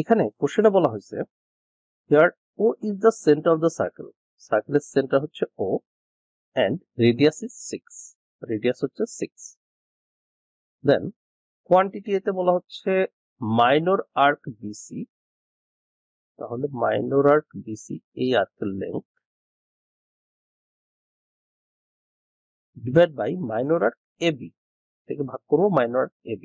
এখানে কোশ্চেনটা বলা হয়েছে here O is the center of the circle, সার্কেলের সেন্টার হচ্ছে O and radius is 6, radius হচ্ছে 6, then quantity এতে বলা হচ্ছে minor arc BC, তাহলে minor arc BC এই আর্কের length divided by minor arc AB, থেকে ভাগ করব minor arc AB,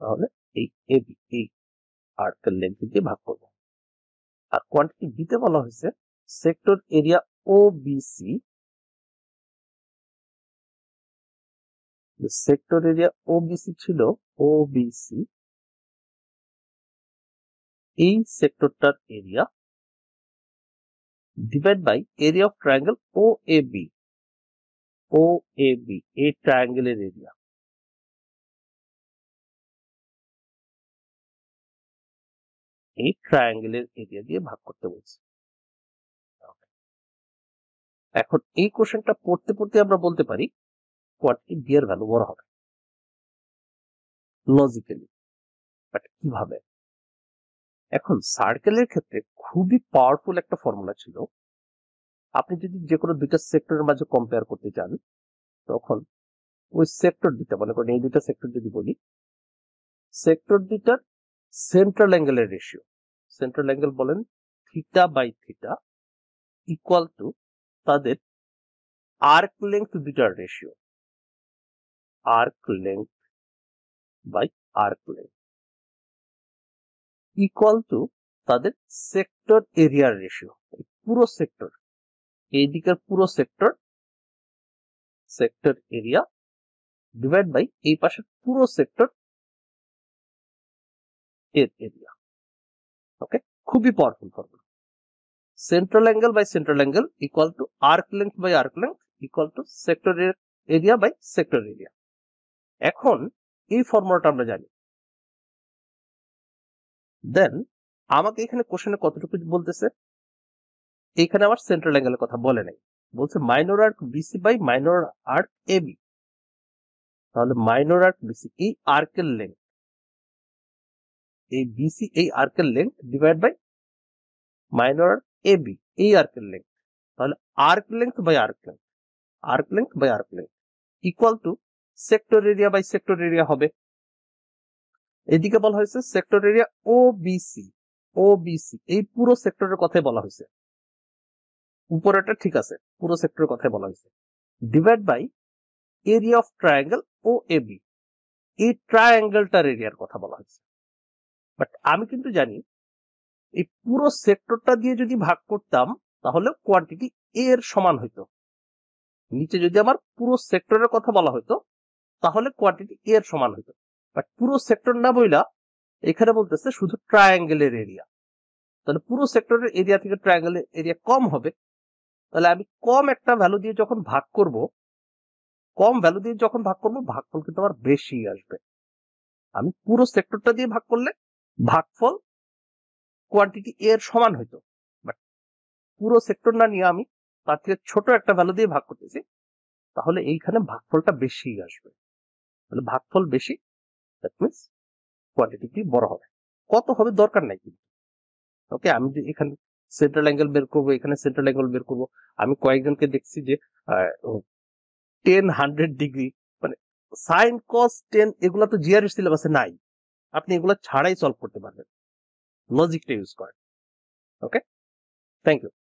তাহলে এই AB এই আর্কের লেন্থ দিয়ে ভাগ করব। আর কোয়ান্টিটি B তে বলা হয়েছে সেক্টর এরিয়া OBC, যে সেক্টর এরিয়া OBC ছিল OBC এই সেক্টরটার area divided by area of triangle OAB, OAB এই ট্রায়াঙ্গেলের এরিয়া, এই ট্রায়াঙ্গেলের এরিয়া দিয়ে ভাগ করতে বলছে। এখন এই কোশ্চেনটা পড়তে পড়তে আমরা বলতে পারি কোয়ান্টিটি বি এর ভ্যালু বড় হবে লজিক্যালি, বাট কিভাবে? এখন সার্কেলের ক্ষেত্রে খুবই পাওয়ারফুল একটা ফর্মুলা ছিল, আপনি যদি যে কোনো দুইটা সেক্টরের মাঝে কম্পেয়ার করতে চান তখন ওই সেক্টর দুইটা, মনে করেন এই দুইটা সেক্টর যদি বলি, সেক্টর দুইটার সেন্ট্রাল অ্যাঙ্গেলের রেশিও, সেন্ট্রাল অ্যাঙ্গেল বলেন theta by theta equal to তাদের আর্ক লেন্থ দুইটার ratio, arc length by arc length equal to তাদের সেক্টর এরিয়ার রেশিও, পুরো সেক্টর এই দিকের পুরো sector sector area divide by এই পাশের পুরো সেক্টর এর এরিয়া। ওকে, খুবই powerful formula, central angle by central angle equal to arc length by arc length equal to sector area by sector area. এখন এই ফর্মুলাটা আমরা জানি, দেন আমাকে এখানে কোশ্চেনে কতটুকু বলতেছে, এখানে আমার সেন্ট্রাল অ্যাঙ্গেলের কথা বলে নাই, বলছে minor arc BC by minor arc AB, তাহলে মাইনর আর্ক বিসি এই আর্কের লেন্থ, এই বিসি এই আর্কের length divide by minor arc AB এই আর্কের লেন্থ, তাহলে arc length by arc length, arc length by arc length equal to sector area by sector area হবে। এদিকে বলা হয়েছে সেক্টর এরিয়া ওবিসি, ওবিসি এই পুরো সেক্টরের কথাই বলা হয়েছে, উপরেটা ঠিক আছে পুরো সেক্টরের কথাই বলা হয়েছে, divide by area of triangle OAB এই ট্রায়াঙ্গেলটার এরিয়ার কথা বলা হয়েছে, বাট আমি কিন্তু জানি এই পুরো সেক্টরটা দিয়ে যদি ভাগ করতাম তাহলে কোয়ান্টিটি এর সমান হইতো, নিচে যদি আমার পুরো সেক্টরের কথা বলা হইতো তাহলে কোয়ান্টিটি এর সমান হইতো, বাট পুরো সেক্টর না বইলা এখানে বলতেছে শুধু ট্রায়াঙ্গেলের এরিয়া, তাহলে পুরো সেক্টরের এরিয়া থেকে ট্রায়াঙ্গেলের এরিয়া কম হবে, তাহলে আমি কম একটা ভ্যালু দিয়ে যখন ভাগ করব, কম ভ্যালু দিয়ে যখন ভাগ করব ভাগফল কিন্তু আমার বেশি আসবে, আমি পুরো সেক্টরটা দিয়ে ভাগ করলে ভাগফল কোয়ান্টিটি এর সমান হইতো, বাট পুরো সেক্টর না নিয়ে আমি তার থেকে ছোট একটা ভ্যালু দিয়ে ভাগ করতেছি, তাহলে এইখানে ভাগফলটা বেশি আসবে, তাহলে ভাগফল বেশি দ্যাট মিনস কোয়ান্টিটি বড় হবে, কত হবে দরকার নাই কিন্তু। ওকে, আমি যে এখানে সেন্ট্রাল অ্যাঙ্গেল বের করবো, এখানে সেন্ট্রাল অ্যাঙ্গেল বের করবো, আমি কয়েকজনকে দেখছি যে 10 100 ডিগ্রি মানে সাইন কস 10 এগুলা তো জিআরএস সিলেবাসে নাই, আপনি এগুলা ছাড়াই সলভ করতে পারবেন লজিকটা ইউজ করেন। Okay, thank you.